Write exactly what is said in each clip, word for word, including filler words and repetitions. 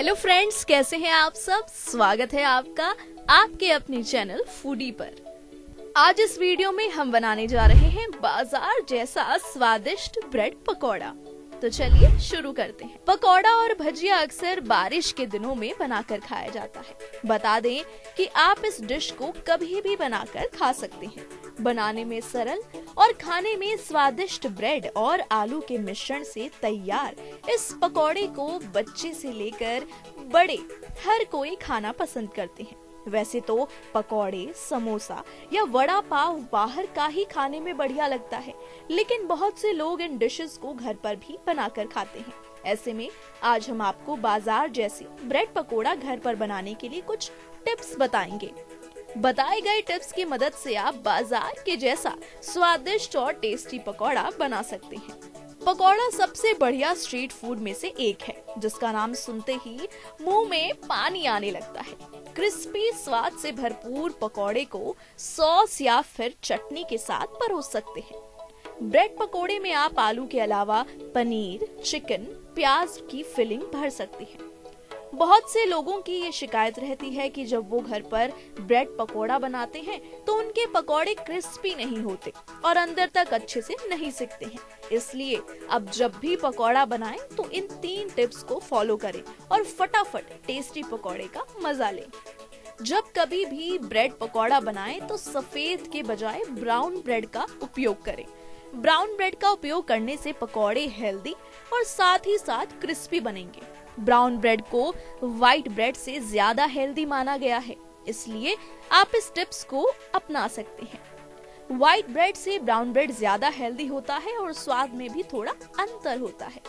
Hello friends, कैसे हैं आप सब। स्वागत है आपका आपके अपने चैनल फूडी पर। आज इस वीडियो में हम बनाने जा रहे हैं बाजार जैसा स्वादिष्ट ब्रेड पकौड़ा। तो चलिए शुरू करते हैं। पकौड़ा और भजिया अक्सर बारिश के दिनों में बनाकर खाया जाता है। बता दें कि आप इस डिश को कभी भी बनाकर खा सकते हैं। बनाने में सरल और खाने में स्वादिष्ट ब्रेड और आलू के मिश्रण से तैयार इस पकौड़े को बच्चे से लेकर बड़े हर कोई खाना पसंद करते हैं। वैसे तो पकौड़े, समोसा या वड़ा पाव बाहर का ही खाने में बढ़िया लगता है, लेकिन बहुत से लोग इन डिशेस को घर पर भी बनाकर खाते हैं। ऐसे में आज हम आपको बाजार जैसे ब्रेड पकौड़ा घर पर बनाने के लिए कुछ टिप्स बताएंगे। बताए गए टिप्स की मदद से आप बाजार के जैसा स्वादिष्ट और टेस्टी पकौड़ा बना सकते हैं। पकौड़ा सबसे बढ़िया स्ट्रीट फूड में से एक है, जिसका नाम सुनते ही मुंह में पानी आने लगता है। क्रिस्पी स्वाद से भरपूर पकौड़े को सॉस या फिर चटनी के साथ परोस सकते हैं। ब्रेड पकौड़े में आप आलू के अलावा पनीर, चिकन, प्याज की फिलिंग भर सकते हैं। बहुत से लोगों की ये शिकायत रहती है कि जब वो घर पर ब्रेड पकौड़ा बनाते हैं तो उनके पकौड़े क्रिस्पी नहीं होते और अंदर तक अच्छे से नहीं सिकते हैं। इसलिए अब जब भी पकौड़ा बनाएं तो इन तीन टिप्स को फॉलो करें और फटाफट टेस्टी पकौड़े का मजा लें। जब कभी भी ब्रेड पकौड़ा बनाएं तो सफेद के बजाय ब्राउन ब्रेड का उपयोग करें। ब्राउन ब्रेड का उपयोग करने से पकौड़े हेल्दी और साथ ही साथ क्रिस्पी बनेंगे। ब्राउन ब्रेड को व्हाइट ब्रेड से ज्यादा हेल्दी माना गया है, इसलिए आप इस टिप्स को अपना सकते हैं। व्हाइट ब्रेड से ब्राउन ब्रेड ज्यादा हेल्दी होता है और स्वाद में भी थोड़ा अंतर होता है।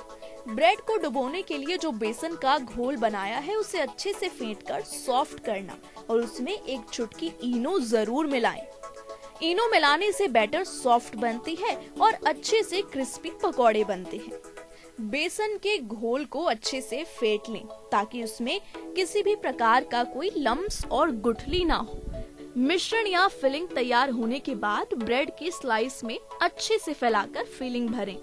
ब्रेड को डुबोने के लिए जो बेसन का घोल बनाया है उसे अच्छे से फेंटकर सॉफ्ट करना और उसमें एक चुटकी इनो जरूर मिलाएं। इनो मिलाने से बैटर सॉफ्ट बनती है और अच्छे से क्रिस्पी पकौड़े बनते हैं। बेसन के घोल को अच्छे से फेंट लें ताकि उसमें किसी भी प्रकार का कोई लम्स और गुठली ना हो। मिश्रण या फिलिंग तैयार होने के बाद ब्रेड के स्लाइस में अच्छे से फैलाकर फिलिंग भरें।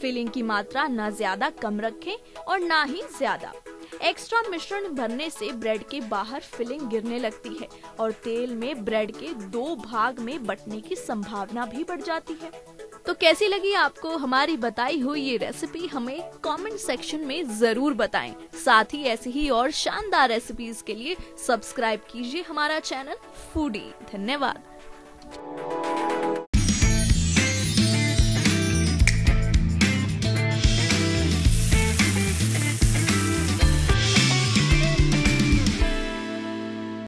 फिलिंग की मात्रा ना ज्यादा कम रखें और ना ही ज्यादा। एक्स्ट्रा मिश्रण भरने से ब्रेड के बाहर फिलिंग गिरने लगती है और तेल में ब्रेड के दो भाग में बंटने की संभावना भी बढ़ जाती है। तो कैसी लगी आपको हमारी बताई हुई ये रेसिपी, हमें कमेंट सेक्शन में जरूर बताएं। साथ ही ऐसी ही और शानदार रेसिपीज के लिए सब्सक्राइब कीजिए हमारा चैनल फूडी। धन्यवाद।